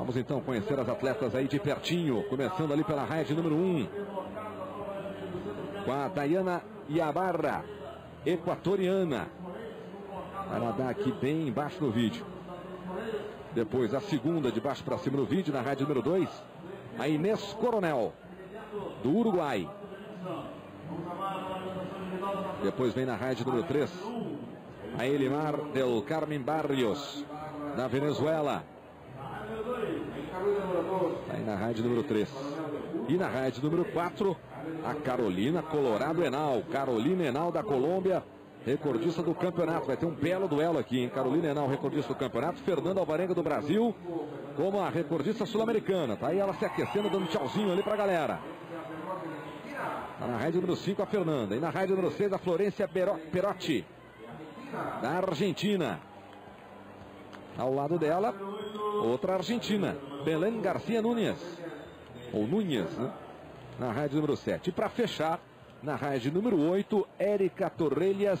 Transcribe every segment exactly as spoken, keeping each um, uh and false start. Vamos então conhecer as atletas aí de pertinho, começando ali pela raia de número um, com a Dayana Iabarra, equatoriana. Vai nadar aqui bem embaixo no vídeo. Depois a segunda de baixo para cima no vídeo, na raia de número dois, a Inés Coronel, do Uruguai. Depois vem na raia de número três, a Elimar Del Carmen Barrios, da Venezuela. Aí na raia de número três. E na raia de número quatro, a Carolina Colorado Henao. Carolina Henao, da Colômbia, recordista do campeonato. Vai ter um belo duelo aqui, hein? Carolina Henao, recordista do campeonato. Fernanda Alvarenga, do Brasil, como a recordista sul-americana. Tá aí ela se aquecendo, dando tchauzinho ali pra galera. Tá na raia de número cinco, a Fernanda. E na raia de número seis, a Florencia Perotti, da Argentina. Ao lado dela, outra argentina, Belém Garcia Nunes, ou Nunes, né? Na raia de número sete. E para fechar, na raia de número oito, Érica Torrelhas,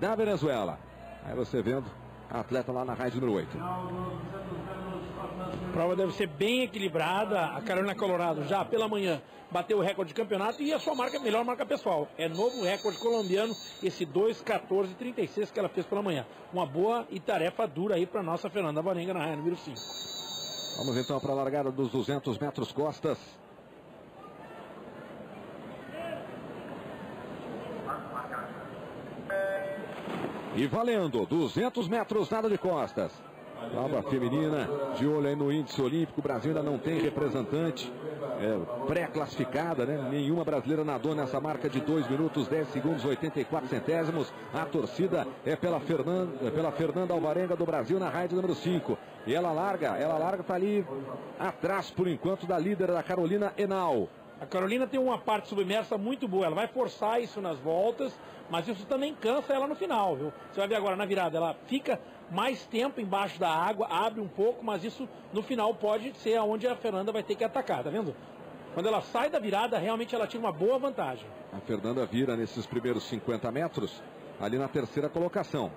da Venezuela. Aí você vendo a atleta lá na raia de número oito. A prova deve ser bem equilibrada. A Carolina Colorado já pela manhã bateu o recorde de campeonato e a sua marca, melhor marca pessoal. É novo recorde colombiano, esse dois quatorze trinta e seis que ela fez pela manhã. Uma boa e tarefa dura aí para nossa Fernanda Alvarenga na raia número cinco. Vamos então para a largada dos duzentos metros costas. E valendo, duzentos metros nada de costas. Prova feminina, de olho aí no índice olímpico. O Brasil ainda não tem representante é, pré-classificada, né? Nenhuma brasileira nadou nessa marca de dois minutos, dez segundos, oitenta e quatro centésimos. A torcida é pela Fernanda, pela Fernanda Alvarenga, do Brasil, na raia de número cinco. E ela larga, ela larga, tá ali atrás, por enquanto, da líder, da Carolina Henao. A Carolina tem uma parte submersa muito boa, ela vai forçar isso nas voltas, mas isso também cansa ela no final, viu? Você vai ver agora na virada, ela fica mais tempo embaixo da água, abre um pouco, mas isso no final pode ser aonde a Fernanda vai ter que atacar, tá vendo? Quando ela sai da virada, realmente ela tira uma boa vantagem. A Fernanda vira nesses primeiros cinquenta metros, ali na terceira colocação.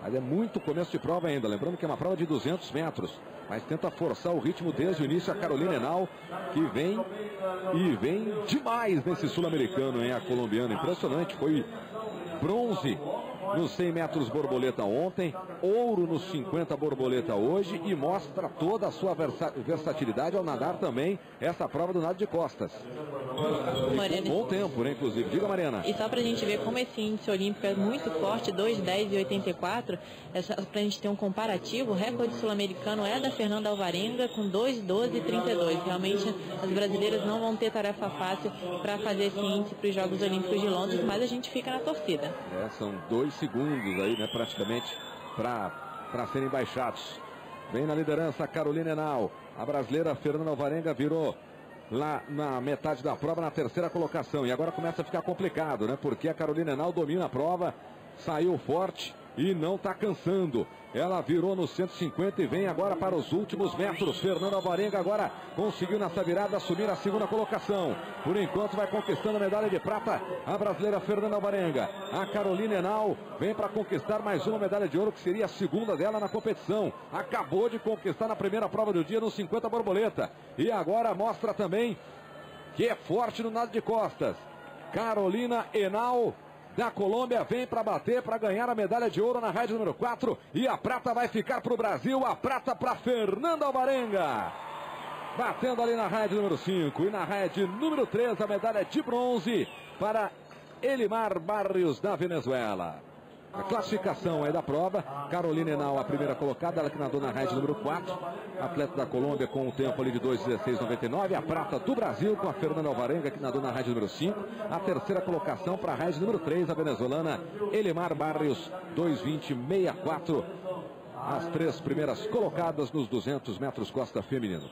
Mas é muito começo de prova ainda, lembrando que é uma prova de duzentos metros, mas tenta forçar o ritmo desde o início a Carolina Henao, que vem e vem demais nesse sul-americano, hein? A colombiana, impressionante, foi bronze nos cem metros borboleta ontem, ouro nos cinquenta borboleta hoje, e mostra toda a sua versa versatilidade ao nadar também essa prova do nado de costas. Mariana, bom tempo, né, inclusive. Diga, Mariana. E só pra gente ver como esse índice olímpico é muito forte, dois dez e oitenta e quatro, é só pra gente ter um comparativo, o recorde sul-americano é da Fernanda Alvarenga com dois doze e trinta e dois. Realmente as brasileiras não vão ter tarefa fácil para fazer esse índice para os Jogos Olímpicos de Londres, mas a gente fica na torcida. É, são dois segundos aí, né, praticamente, para para serem baixados. Vem na liderança a Carolina Henao. A brasileira Fernanda Alvarenga virou lá na metade da prova, na terceira colocação. E agora começa a ficar complicado, né? Porque a Carolina Henao domina a prova, saiu forte e não está cansando. Ela virou no cento e cinquenta e vem agora para os últimos metros. Fernanda Alvarenga agora conseguiu nessa virada assumir a segunda colocação. Por enquanto vai conquistando a medalha de prata a brasileira Fernanda Alvarenga. A Carolina Henao vem para conquistar mais uma medalha de ouro, que seria a segunda dela na competição. Acabou de conquistar na primeira prova do dia no cinquenta borboleta. E agora mostra também que é forte no nado de costas. Carolina Henao, da Colômbia, vem para bater, para ganhar a medalha de ouro na raia número quatro. E a prata vai ficar para o Brasil, a prata para Fernanda Alvarenga, batendo ali na raia número cinco. E na raia de número três, a medalha de bronze para Elimar Barrios, da Venezuela. A classificação é da prova: Carolina Henao, a primeira colocada, ela que nadou na raia número quatro, atleta da Colômbia, com um tempo ali de dois dezesseis e noventa e nove. A prata do Brasil com a Fernanda Alvarenga, que nadou na raia número cinco. A terceira colocação para a raia número três, a venezuelana Elimar Barrios, dois vinte e sessenta e quatro. As três primeiras colocadas nos duzentos metros costa feminino.